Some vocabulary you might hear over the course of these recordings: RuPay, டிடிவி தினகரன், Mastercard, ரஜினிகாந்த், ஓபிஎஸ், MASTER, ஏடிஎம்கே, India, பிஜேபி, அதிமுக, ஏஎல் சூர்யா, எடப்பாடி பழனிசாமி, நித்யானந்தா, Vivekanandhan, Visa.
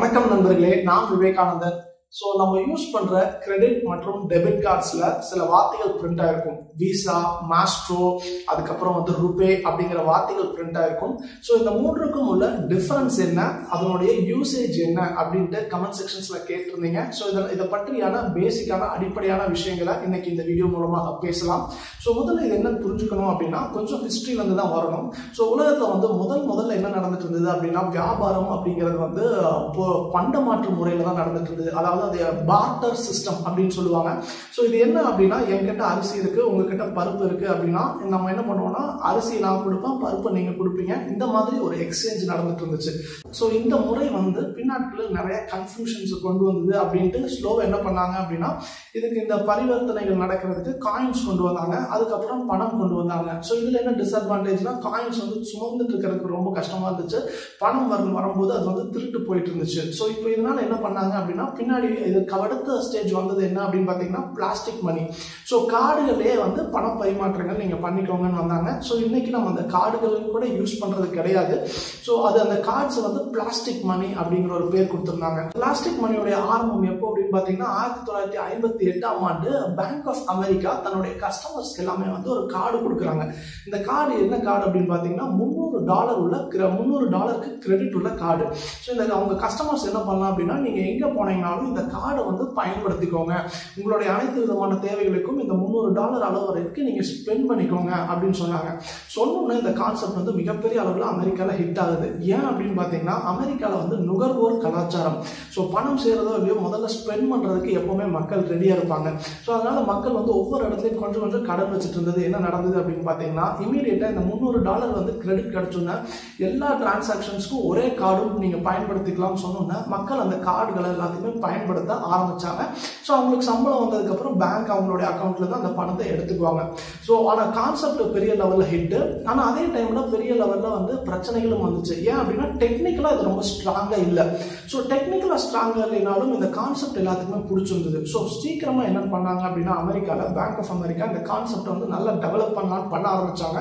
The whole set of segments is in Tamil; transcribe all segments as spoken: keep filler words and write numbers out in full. வணக்கம் நண்பர்களே, நான் விவேகானந்தன். சோ நம்ம யூஸ் பண்ற கிரெடிட் மற்றும் டெபிட் கார்ட்ஸ்ல சில வார்த்தைகள் பிரிண்ட் ஆயிருக்கும். விசா, மாஸ்ட்ரோ, அதுக்கப்புறம் வந்து ரூபே அப்படிங்கிற வார்த்தைகள் பிரிண்ட் ஆயிருக்கும். ஸோ இந்த மூன்றுக்கும் உள்ள டிஃபரன்ஸ் என்ன, அதனுடைய யூசேஜ் என்ன அப்படின்ட்டு கமெண்ட் செக்ஷன்ஸ்ல கேட்டிருந்தீங்க. ஸோ இதில் இதை பற்றியான பேசிக்கான அடிப்படையான விஷயங்களை இன்னைக்கு இந்த வீடியோ மூலமாக பேசலாம். ஸோ முதல்ல இது என்ன புரிஞ்சுக்கணும் அப்படின்னா, கொஞ்சம் ஹிஸ்ட்ரியிலேருந்து தான் வரணும். ஸோ உலகத்தில் வந்து முதல் முதல்ல என்ன நடந்துட்டு இருந்தது அப்படின்னா, வியாபாரம் அப்படிங்கிறது வந்து பண்டமாற்று முறையில் தான் நடந்துட்டு இருந்தது. அதாவது அது பார்ட்டர் சிஸ்டம் அப்படின்னு சொல்லுவாங்க. ஸோ இது என்ன அப்படின்னா, என்கிட்ட அரிசி இருக்கு, உங்ககிட்ட பருப்பு இருக்கு அப்படின்னா நம்ம என்ன பண்ணுவோம்னா, அரிசி நான் கொடுப்பேன், பருப்பை நீங்க கொடுப்பீங்க, இந்த மாதிரி ஒரு எக்ஸ்சேஞ்ச் நடந்துட்டு இருந்துச்சு. ஸோ இந்த முறை வந்து பின்னாட்களில் நிறைய கன்ஃபியூஷன்ஸ் கொண்டு வந்தது அப்படின்ட்டு ஸ்லோவா என்ன பண்ணாங்க அப்படின்னா, இதுக்கு இந்த பரிவர்த்தனைகள் நடக்கிறதுக்கு காயின்ஸ் கொண்டு வந்தாங்க, அதுக்கப்புறம் பணம் கொண்டு வந்தாங்க. ஸோ இதுல என்ன டிஸ்அட்வான்டேஜ்னா, காயின்ஸ் வந்து சுமந்துட்டு இருக்கிறதுக்கு ரொம்ப கஷ்டமா இருந்துச்சு, பணம் வரும் வரும்போது அது வந்து திருட்டு போயிட்டு இருந்துச்சு. ஸோ இப்போ இதனால என்ன பண்ணாங்க அப்படின்னா, பின்னாடி இதுக்கு அடுத்த ஸ்டேஜ் வந்தது என்ன அப்படின்னு பார்த்தீங்கன்னா, பிளாஸ்டிக் மணி. ஸோ கார்டுகளே வந்து பண பரிமாற்றங்கள் நீங்கள் பண்ணிக்கோங்கன்னு வந்தாங்க. ஸோ இன்னைக்கு நம்ம அந்த கார்டுகளுக்கு கூட யூஸ் பண்ணுறது கிடையாது. ஸோ அது அந்த கார்ட்ஸ் வந்து பிளாஸ்டிக் மணி அப்படிங்கிற ஒரு பேர் கொடுத்துருந்தாங்க. பிளாஸ்டிக் மணியோடைய ஆரம்பம் எப்போ அப்படின்னு பார்த்தீங்கன்னா, ஆயிரத்தி தொள்ளாயிரத்தி ஐம்பத்தி எட்டாம் ஆண்டு பேங்க் ஆஃப் அமெரிக்கா தன்னுடைய கஸ்டமர்ஸ்க்கு எல்லாமே வந்து ஒரு கார்டு கொடுக்குறாங்க. இந்த கார்டு என்ன கார்டு அப்படின்னு பார்த்தீங்கன்னா, முந்நூறு டாலர் உள்ள முந்நூறு டாலருக்கு கிரெடிட் உள்ள கார்டு. ஸோ இந்த அவங்க கஸ்டமர்ஸ் என்ன பண்ணலாம் அப்படின்னா, நீங்கள் எங்கே போனீங்கன்னாலும் இந்த கார்டை வந்து பயன்படுத்திக்கோங்க, உங்களுடைய அனைத்து விதமான தேவைகளுக்கும் இந்த முந்நூறு டாலர் அளவு வரைக்கும் நீங்க ஸ்பெண்ட் பண்ணிக்கோங்க அப்படின்னு சொன்னாங்க. சொன்னோன்னே இந்த கான்செப்ட் வந்து மிகப்பெரிய அளவில் அமெரிக்காவில் ஹிட் ஆகுது. ஏன் அப்படின்னு பார்த்தீங்கன்னா, அமெரிக்காவில் வந்து நுகர்வோர் கலாச்சாரம். ஸோ பணம் செய்கிறதோ இல்லையோ, முதல்ல ஸ்பெண்ட் பண்ணுறதுக்கு எப்போவுமே மக்கள் ரெடியாக இருப்பாங்க. ஸோ அதனால மக்கள் வந்து ஒவ்வொரு இடத்துலையும் கொஞ்சம் கொஞ்சம் கடன் வச்சுட்டு இருந்தது. என்ன நடந்தது அப்படின்னு பார்த்தீங்கன்னா, இமீடியட்டாக இந்த முந்நூறு டாலர் வந்து கிரெடிட் கிடைச்சோன்னா எல்லா டிரான்சாக்ஷன்ஸ்க்கும் ஒரே கார்டும் நீங்கள் பயன்படுத்திக்கலாம்னு சொன்னோன்னா மக்கள் அந்த கார்டுகளை எல்லாத்தையுமே பயன்படுத்த ஆரம்பிச்சாங்க. ஸோ அவங்களுக்கு சம்பளம் வந்ததுக்கு அப்புறம் பேங்க் அவங்களுடைய அக்கௌண்ட்ல தான் அந்த பணத்தை எடுத்துக்குவாங்க. ஸோ ஆனால் கான்செப்ட் பெரிய லெவல்ல ஹிட். ஆனால் அதே டைம்ல பெரிய லெவல்ல வந்து பிரச்சனைகளும் வந்துச்சு. ஏன் அப்படின்னா, டெக்னிக்கலா இது ரொம்ப ஸ்ட்ராங்கா இல்லை. ஸோ டெக்னிக்கலா ஸ்ட்ராங்கா இல்லைனாலும் இந்த கான்செப்ட் எல்லாத்துக்குமே பிடிச்சிருந்தது. ஸோ சீக்கிரமா என்ன பண்ணாங்க அப்படின்னா, அமெரிக்காவில் பேங்க் ஆஃப் அமெரிக்கா இந்த கான்செப்ட் வந்து நல்லா டெவலப் பண்ணலான்னு பண்ண ஆரம்பிச்சாங்க.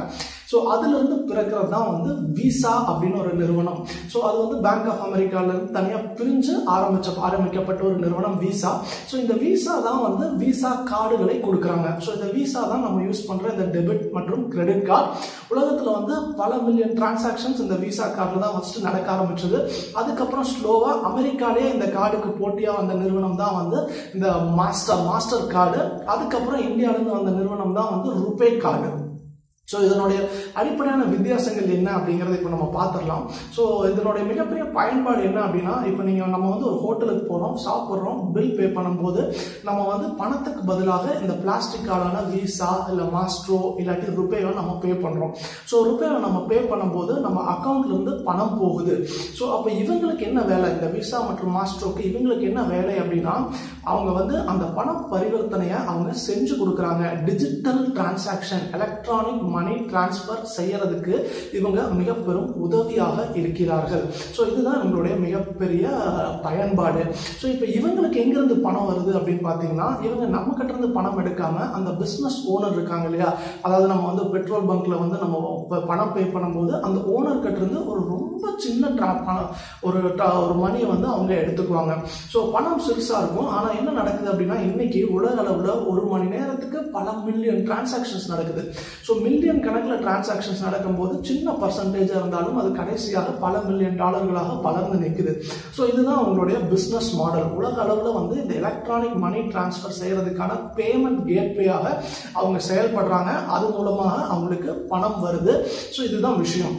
ஸோ அதுலேருந்து பிறக்கிறது தான் வந்து விசா அப்படின்னு ஒரு நிறுவனம். ஸோ அது வந்து பேங்க் ஆஃப் அமெரிக்காவிலேருந்து தனியாக பிரிஞ்சு ஆரம்பிச்ச ஆரம்பிக்கப்பட்ட ஒரு நிறுவனம் விசா. ஸோ இந்த விசா தான் வந்து விசா கார்டுகளை கொடுக்குறாங்க. ஸோ இந்த விசா தான் நம்ம யூஸ் பண்ணுற இந்த டெபிட் மற்றும் கிரெடிட் கார்டு. உலகத்தில் வந்து பல மில்லியன் டிரான்சாக்ஷன்ஸ் இந்த விசா கார்டில் தான் ஃபஸ்ட்டு நடக்க ஆரம்பிச்சது. அதுக்கப்புறம் ஸ்லோவாக அமெரிக்காலே இந்த கார்டுக்கு போட்டியாக வந்த நிறுவனம் தான் வந்து இந்த மாஸ்டர் மாஸ்டர் கார்டு. அதுக்கப்புறம் இந்தியாவிலேருந்து வந்த நிறுவனம் தான் வந்து ரூபே கார்டு. ஸோ இதனுடைய அடிப்படையான வித்தியாசங்கள் என்ன அப்படிங்கிறத இப்போ நம்ம பார்த்துடலாம். ஸோ இதனுடைய மிகப்பெரிய பயன்பாடு என்ன அப்படின்னா, இப்போ நீங்கள் நம்ம வந்து ஒரு ஹோட்டலுக்கு போகிறோம், சாப்பிட்றோம், பில் பே பண்ணும்போது நம்ம வந்து பணத்துக்கு பதிலாக இந்த பிளாஸ்டிக் கார்டான விசா இல்லை மாஸ்ட்ரோ இல்லாட்டி ரூபேவை நம்ம பே பண்ணுறோம். ஸோ ரூபேவை நம்ம பே பண்ணும்போது நம்ம அக்கௌண்ட்லேருந்து பணம் போகுது. ஸோ அப்போ இவங்களுக்கு என்ன வேலை, இந்த விசா மற்றும் மாஸ்ட்ரோக்கு இவங்களுக்கு என்ன வேலை அப்படின்னா, அவங்க வந்து அந்த பண பரிவர்த்தனையை அவங்க செஞ்சு கொடுக்குறாங்க. Digital transaction, electronic money transfer செய்யறதுக்கு இவங்க மிக பெரும் உதவியாக இருக்கிறார்கள். ஸோ இதுதான் இவங்களுடைய மிகப்பெரிய பயன்பாடு. ஸோ இப்போ இவங்களுக்கு எங்கிருந்து பணம் வருது அப்படின்னு பார்த்தீங்கன்னா, இவங்க நம்ம கிட்ட இருந்து பணம் எடுக்காம அந்த பிஸ்னஸ் ஓனர் இருக்காங்க இல்லையா, அதாவது நம்ம வந்து பெட்ரோல் பங்க்ல வந்து நம்ம பணம் பே பண்ணும்போது அந்த ஓனர் கிட்ட இருந்து ஒரு ரொம்ப சின்ன ஒரு ஒரு மணியை வந்து அவங்க எடுத்துக்குவாங்க. ஸோ பணம் சிறுசாக இருக்கும். ஆனால் என்ன நடக்குது அப்படின்னா, இன்னைக்கு உலக அளவில் ஒரு மணி நேரத்துக்கு பல மில்லியன் டிரான்சாக்ஷன்ஸ் நடக்குது. ஸோ மில்லியன் கணக்கில் டிரான்சாக்ஷன்ஸ் நடக்கும்போது சின்ன பர்சன்டேஜாக இருந்தாலும் அது கடைசியாக பல மில்லியன் டாலர்களாக பலர்ந்து நிற்குது. ஸோ இதுதான் அவங்களுடைய பிஸ்னஸ் மாடல். உலக அளவில் வந்து இந்த எலக்ட்ரானிக் மணி டிரான்ஸ்ஃபர் செய்கிறதுக்கான பேமெண்ட் கேட்வேயாக அவங்க செயல்படுறாங்க. அது மூலமாக அவங்களுக்கு பணம் வருது. ஸோ இதுதான் விஷயம்.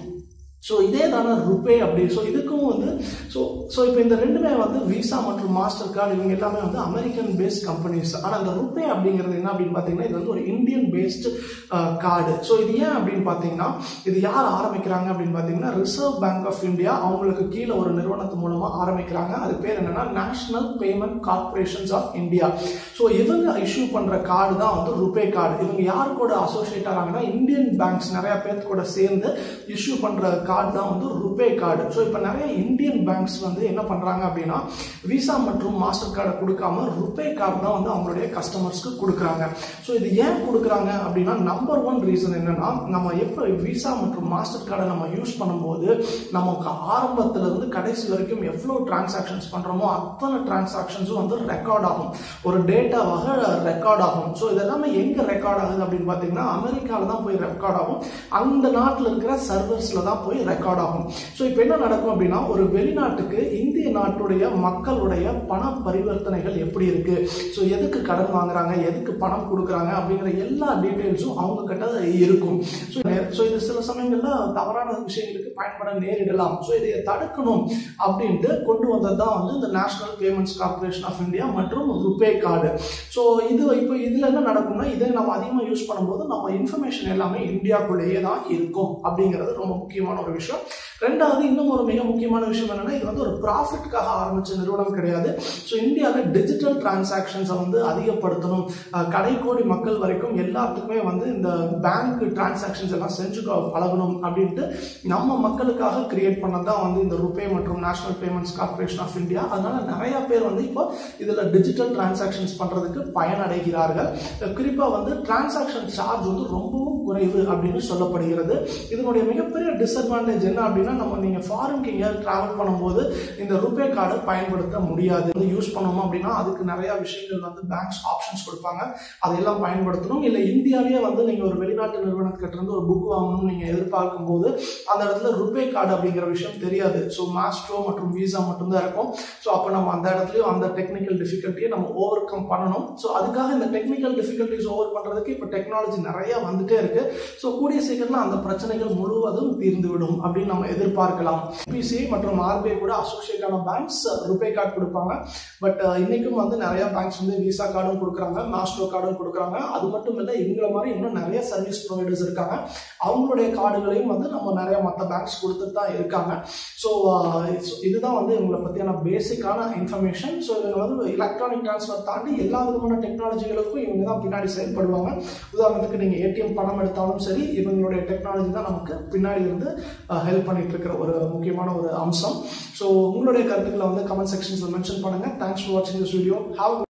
ஸோ இதே தானே ரூபே அப்படி. ஸோ இதுக்கும் வந்து ஸோ ஸோ இப்போ இந்த ரெண்டுமே வந்து விசா மற்றும் மாஸ்டர் கார்டு இவங்க எல்லாமே வந்து அமெரிக்கன் பேஸ்ட் கம்பெனிஸ். ஆனால் இந்த ரூபே அப்படிங்கிறது என்ன அப்படின்னு பார்த்தீங்கன்னா, இது வந்து ஒரு இந்தியன் பேஸ்டு கார்டு. ஸோ இது ஏன் அப்படின்னு பார்த்தீங்கன்னா, இது யார் ஆரம்பிக்கிறாங்க அப்படின்னு பார்த்தீங்கன்னா, ரிசர்வ் பேங்க் ஆஃப் இந்தியா அவங்களுக்கு கீழே ஒரு நிறுவனத்து மூலமாக ஆரம்பிக்கிறாங்க. அது பேர் என்னன்னா national payment corporations of India. So இவங்க இஷ்யூ பண்ணுற கார்டு தான் வந்து ரூபே கார்டு. இவங்க யார் கூட அசோசியேட் ஆகிறாங்கன்னா, இந்தியன் பேங்க்ஸ் நிறையா பேர் கூட சேர்ந்து இஷ்யூ பண்ணுற card down the RuPay card. So if Indian banks on the Visa Matrum Mastercard Kudukama, RuPay card down the customers Kudukanga. So if the Yan Kudukanga Abdina, number one reason in Nama Visa Matrum Mastercard use Panamode, Namaka Armatal, the Kadesilakim, a flow transactions Pandramo, Athana transactions on the record of or data record of. So எங்க ரெக்கார்ட் ஆகுது அப்படி பாத்தீங்கன்னா அமெரிக்கால தான் போய் ரெக்கார்ட் ஆகும், அந்த நாட்டுல இருக்கிற சர்வர்ஸ்ல தான் போய் ரெக்கார்ட் ஆகும். சோ இப்போ என்ன நடக்கும் அப்படினா, ஒரு வெளிநாட்டுக்கு இந்திய நாட்டுடைய மக்களுடைய பண பரிவர்த்தனைகள் எப்படி இருக்கு, சோ எதுக்கு கடன் வாங்குறாங்க, எதுக்கு பணம் கொடுக்கறாங்க அப்படிங்கற எல்லா டீடைல்ஸும் அவங்க கிட்ட இருக்கும். சோ இது சில சமயங்கள்ல தவறான விஷயங்களுக்கு பயன்பட நேரிடலாம். சோ இதை தடுக்கணும் அப்படினு கொண்டு வந்தது தான் வந்து இந்த national payments corporation of India மற்றும் RuPay கார்டு. சோ இது இப்போ இதுல என்ன நடக்கும், இதை நம்ம அதிகமா யூஸ் பண்ணும்போது நம்ம இன்ஃபர்மேஷன் எல்லாமே இந்தியாக்குள்ளேயே தான் இருக்கும் அப்படிங்கிறது ரொம்ப முக்கியமான ஒரு விஷயம். ரெண்டாவது இன்னும் ஒரு மிக முக்கியமான விஷயம் என்னன்னா, இது வந்து ஒரு ப்ராஃபிட்காக ஆரம்பிச்ச நிறுவனம் கிடையாது. ஸோ இந்தியாவில் டிஜிட்டல் டிரான்சாக்ஷன்ஸை வந்து அதிகப்படுத்தணும், கடைக்கோடி மக்கள் வரைக்கும் எல்லாத்துக்குமே வந்து இந்த பேங்க் டிரான்சாக்ஷன்ஸ் எல்லாம் செஞ்சு பழகணும் அப்படின்ட்டு நம்ம மக்களுக்காக கிரியேட் பண்ணதான் வந்து இந்த RuPay மற்றும் national payments corporation of India. அதனால நிறைய பேர் வந்து இப்போ இதுல டிஜிட்டல் டிரான்சாக்ஷன்ஸ் பண்றதுக்கு பயனடைகிறார்கள். குறிப்பா வந்து டிரான்சாக்ஷன் சார்ஜ் வந்து ரொம்பவும் குறைவு அப்படின்னு சொல்லப்படுகிறது. இதனுடைய மிகப்பெரிய டிஸ்அட்வான்டேஜ் என்ன அப்படின்னா, நம்ம நீங்க ஃபாரின் கிங்க டிராவல் பண்ணும்போது இந்த RuPay கார்டை பயன்படுத்த முடியாது. யூஸ் பண்ணோம் அப்படின்னா அதுக்கு நிறைய விஷயங்கள் வந்து பேங்க்ஸ் ஆப்ஷன்ஸ் கொடுப்பாங்க, அதையெல்லாம் பயன்படுத்தணும். இல்லை இந்தியாவிலேயே வந்து நீங்க ஒரு வெளிநாட்டு நிறுவனத்துக்கிட்ட இருந்து ஒரு புக் வாங்கணும்னு நீங்க எதிர்பார்க்கும் போது அந்த இடத்துல RuPay கார்டு அப்படிங்கிற விஷயம் தெரியாது. ஸோ மாஸ்ட்ரோ மற்றும் விசா மட்டும்தான் இருக்கும். ஸோ அப்போ நம்ம அந்த இடத்துலயும் அந்த டெக்னிக்கல் டிஃபிகல்ட்டியை நம்ம ஓவர் கம் பண்ணணும். ஸோ அதுக்காக இந்த டெக்னிக்கல் டிஃபிகல்ட்டி ஓவர் பண்றதுக்கு இப்ப டெக்னாலஜி நிறைய வந்துட்டே இருக்கு. சோ கூடிய சீக்கிரத்துல அந்த பிரச்சனைகள் முழுவதும் தீர்ந்துவிடும் அப்படின்னு நம்ம எதிர்பார்க்கலாம். பிசிஐ மற்றும் ஆர்பிஐ கூட அசோசியேட்டான பேங்க்ஸ் RuPay கார்டு கொடுப்பாங்க. பட் இன்னைக்கும் வந்து நிறைய பேங்க்ஸ் வந்து விசா கார்டும் கொடுக்குறாங்க, மாஸ்ட்ரோ கார்டும் கொடுக்குறாங்க. அது மட்டும் இல்லை, இவங்கள மாதிரி இன்னும் நிறைய சர்வீஸ் ப்ரொவைடர்ஸ் இருக்காங்க. அவங்களுடைய கார்டுகளையும் வந்து நம்ம நிறைய மற்ற பேங்க்ஸ் கொடுத்துட்டு தான் இருக்காங்க. ஸோ இதுதான் வந்து இவங்களை பத்தியான பேசிக்கான இன்ஃபர்மேஷன். ஸோ இவங்க வந்து எலக்ட்ரானிக் டிரான்ஸ்ஃபர் தாண்டி எல்லா விதமான டெக்னாலஜிகளுக்கும் இவங்க தான் பின்னாடி செயல்படுவாங்க. உதாரணத்துக்கு நீங்க ஏடிஎம் பணம் எடுத்தாலும் சரி, இவங்களுடைய டெக்னாலஜி தான் நமக்கு பின்னாடி இருந்து ஹெல்ப் பண்ணிட்டு இருக்கிற ஒரு முக்கியமான ஒரு அம்சம். ஸோ உங்களுடைய கருத்துக்களை வந்து கமெண்ட் செக்ஷன்ஸ்ல மென்ஷன் பண்ணுங்க. தேங்க்ஸ் ஃபார் வாட்சிங் திஸ் வீடியோ. ஹாவ்